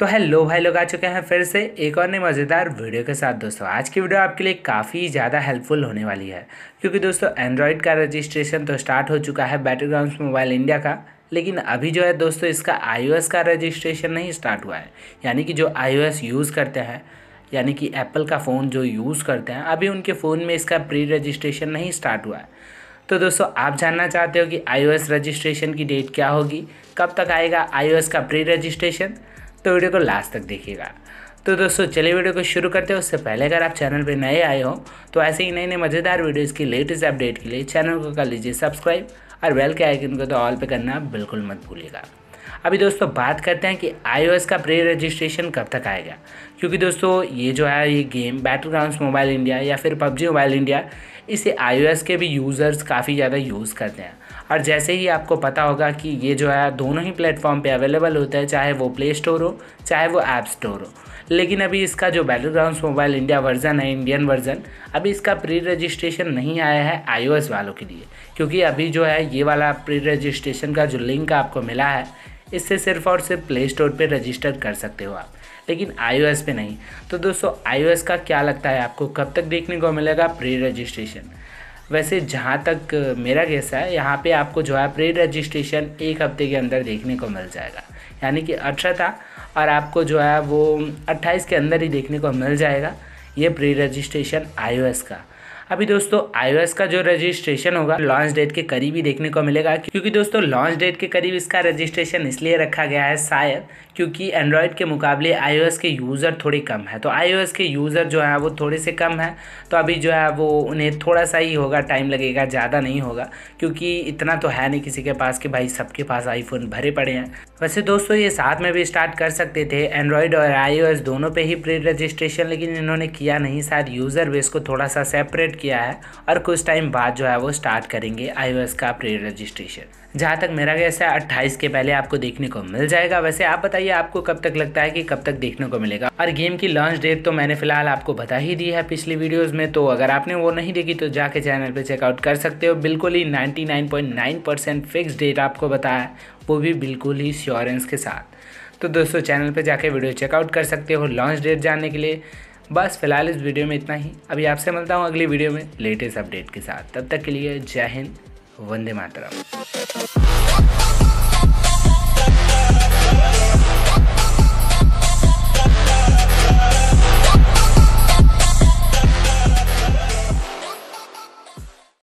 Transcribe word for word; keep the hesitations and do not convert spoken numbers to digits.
तो हेलो भाई लोग, आ चुके हैं फिर से एक और नए मज़ेदार वीडियो के साथ। दोस्तों आज की वीडियो आपके लिए काफ़ी ज़्यादा हेल्पफुल होने वाली है, क्योंकि दोस्तों एंड्रॉयड का रजिस्ट्रेशन तो स्टार्ट हो चुका है बैटलग्राउंड मोबाइल इंडिया का, लेकिन अभी जो है दोस्तों इसका आईओएस का रजिस्ट्रेशन नहीं स्टार्ट हुआ है। यानी कि जो आईओएस यूज़ करते हैं, यानी कि एप्पल का फ़ोन जो यूज़ करते हैं, अभी उनके फ़ोन में इसका प्री रजिस्ट्रेशन नहीं स्टार्ट हुआ है। तो दोस्तों आप जानना चाहते हो कि आईओएस रजिस्ट्रेशन की डेट क्या होगी, कब तक आएगा आईओएस का प्री रजिस्ट्रेशन, तो वीडियो को लास्ट तक देखिएगा। तो दोस्तों चलिए वीडियो को शुरू करते हैं। उससे पहले अगर आप चैनल पर नए आए हो तो ऐसे ही नए नए मज़ेदार वीडियोज़ की लेटेस्ट अपडेट के लिए चैनल को कर लीजिए सब्सक्राइब और बेल के आइकन को तो ऑल पे करना बिल्कुल मत भूलिएगा। अभी दोस्तों बात करते हैं कि आईओएस का प्री रजिस्ट्रेशन कब तक आएगा, क्योंकि दोस्तों ये जो है ये गेम बैटलग्राउंड्स मोबाइल इंडिया या फिर पबजी मोबाइल इंडिया, इसे आईओएस के भी यूज़र्स काफ़ी ज़्यादा यूज़ करते हैं। और जैसे ही आपको पता होगा कि ये जो है दोनों ही प्लेटफॉर्म पे अवेलेबल होता है, चाहे वो प्ले स्टोर हो चाहे वो ऐप स्टोर हो। लेकिन अभी इसका जो बैटलग्राउंड्स मोबाइल इंडिया वर्जन है, इंडियन वर्जन, अभी इसका प्री रजिस्ट्रेशन नहीं आया है आईओएस वालों के लिए, क्योंकि अभी जो है ये वाला प्री रजिस्ट्रेशन का जो लिंक आपको मिला है, इससे सिर्फ और सिर्फ प्ले स्टोर पर रजिस्टर कर सकते हो आप, लेकिन आईओएस पे नहीं। तो दोस्तों आईओएस का क्या लगता है आपको कब तक देखने को मिलेगा प्री रजिस्ट्रेशन? वैसे जहाँ तक मेरा गेस है, यहाँ पे आपको जो है प्री रजिस्ट्रेशन एक हफ्ते के अंदर देखने को मिल जाएगा, यानी कि अठारह था और आपको जो है वो अट्ठाईस के अंदर ही देखने को मिल जाएगा ये प्री रजिस्ट्रेशन आईओएस का। अभी दोस्तों आईओएस का जो रजिस्ट्रेशन होगा लॉन्च डेट के करीब ही देखने को मिलेगा, क्योंकि दोस्तों लॉन्च डेट के करीब इसका रजिस्ट्रेशन इसलिए रखा गया है शायद क्योंकि एंड्रॉयड के मुकाबले आईओएस के यूज़र थोड़े कम है। तो आईओएस के यूज़र जो है वो थोड़े से कम है, तो अभी जो है वो उन्हें थोड़ा सा ही होगा, टाइम लगेगा, ज़्यादा नहीं होगा, क्योंकि इतना तो है नहीं किसी के पास कि भाई सबके पास आईफोन भरे पड़े हैं। वैसे दोस्तों ये साथ में भी स्टार्ट कर सकते थे एंड्रॉयड और आईओएस दोनों पर ही प्री रजिस्ट्रेशन, लेकिन इन्होंने किया नहीं। शायद यूज़र बेस को थोड़ा सा सेपरेट किया है और कुछ टाइम बाद जो है वो स्टार्ट करेंगे आईओएस का प्री रजिस्ट्रेशन। जहाँ तक मेरा गैस है अट्ठाईस के पहले आपको देखने को मिल जाएगा। वैसे आप बताइए आपको कब तक लगता है कि कब तक देखने को मिलेगा? और गेम की लॉन्च डेट तो मैंने फिलहाल आपको बता ही दी है पिछली वीडियोस में, तो अगर आपने वो नहीं देखी तो जाके चैनल पे चेकआउट कर सकते हो। बिल्कुल ही निन्यानवे पॉइंट नौ परसेंट फिक्स डेट आपको बताया, वो भी बिल्कुल ही श्योरेंस के साथ। तो दोस्तों चैनल पर जाके वीडियो चेकआउट कर सकते हो लॉन्च डेट जानने के लिए। बस फिलहाल इस वीडियो में इतना ही। अभी आपसे मिलता हूँ अगली वीडियो में लेटेस्ट अपडेट के साथ। तब तक के लिए जय हिंद, वंदे मातरम।